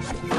Stop.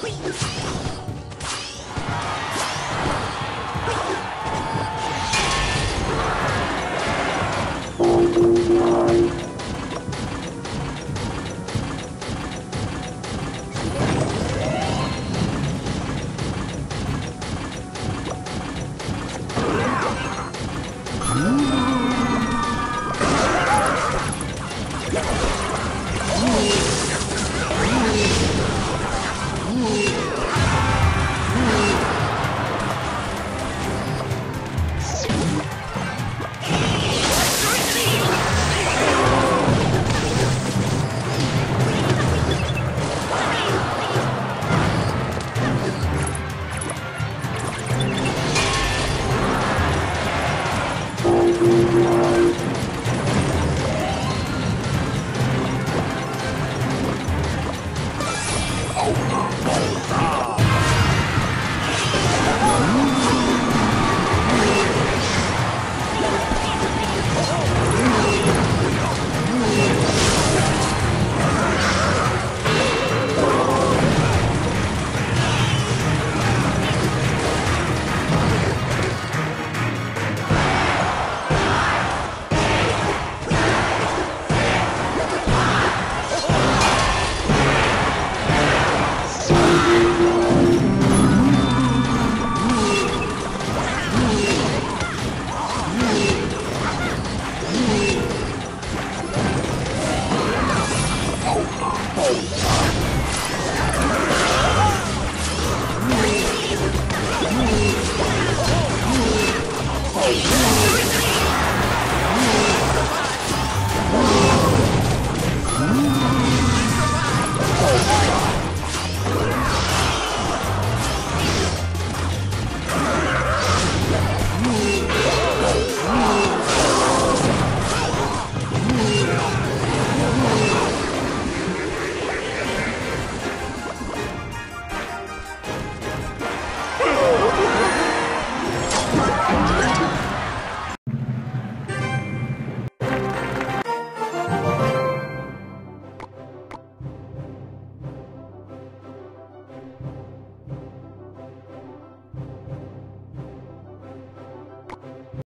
Wait.